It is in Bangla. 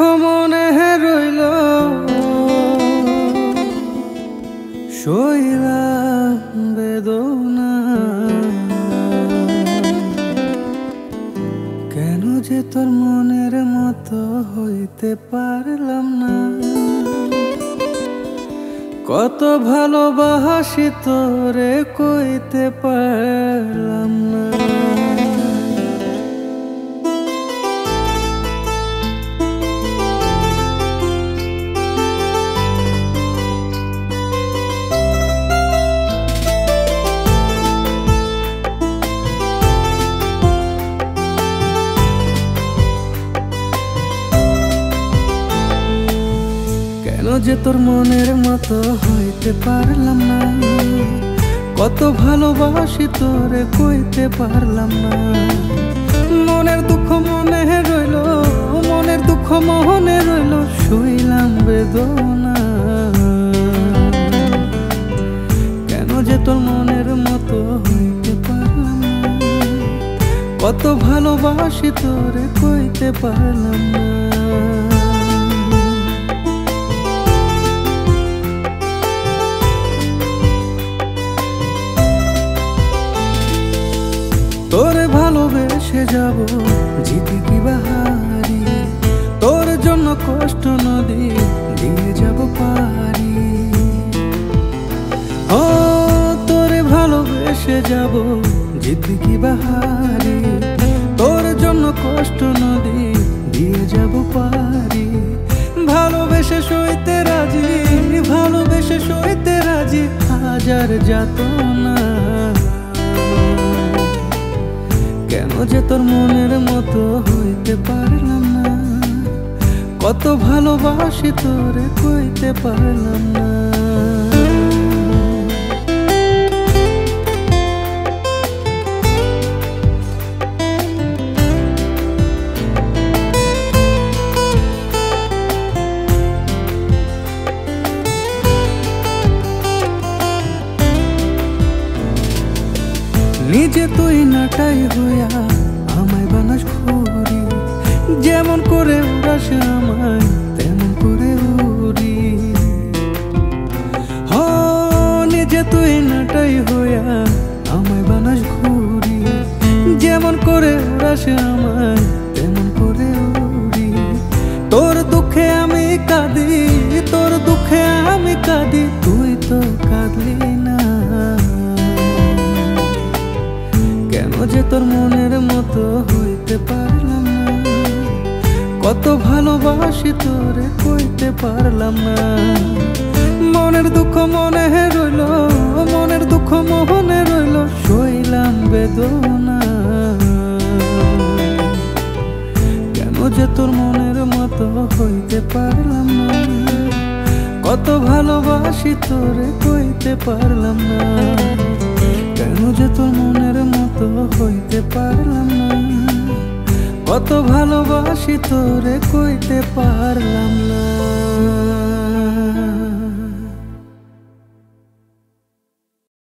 দুঃখ মনে রইল শৈলা বেদনা, কেন যে তোর মনের মতো হইতে পারলাম না। কত ভালোবাসি তোরে কইতে পারলাম না। যে তোর মনের মতো হইতে পারলাম না, কত ভালোবাসি তোরে কইতে পারলাম না। মনের দুঃখ মনে রইল, মনের দুঃখ মনে রইল শুইলাম বেদনা, কেন যে তোর মনের মতো হইতে পারলাম না, কত ভালোবাসি তোরে কইতে পারলাম না। তোরে ভালোবেসে যাব জিতি কি বাহারি, তোর জন্য কষ্ট নদী দিয়ে যাব পারি। ও তোরে ভালোবেসে যাব জিতি কি বাহারি, তোর জন্য কষ্ট নদী দিয়ে যাব পারি। ভালোবেসে সইতে রাজি, ভালোবেসে সইতে রাজি হাজার যাতনা, কেন যে তোর মনের মতো হইতে পারলাম না, কত ভালোবাসি তোরে কইতে পারলাম না। নিজে তুই নাটাই হইয়া আমায় বানাস ঘুরি, যেমন করে উড়াস আমায় তেমন করে উড়ি। হো নিজে তুই নাটাই হইয়া আমায় বানাস ঘুরি, যেমন করে উড়াস আমায় তেমন করে উড়ি। তোর দুঃখে আমি কাঁদি, তোর দুঃখে আমি কাঁদি, তুই তো কাঁদলি না। যে তোর মনের মতো হইতে পারলাম না, কত ভালোবাসি তোরে কইতে পারলাম না। মনের দুঃখ মনে রইল, মনের দুঃখ মনে রইল সইলাম বেদনা, কেন যে তোর মনের মতো হইতে পারলাম না, কত ভালোবাসি তোরে কইতে পারলাম না, কেন যে তোর মনের মতো হইতে পারলাম না, কত ভালোবাসি তোরে কইতে পারলাম না।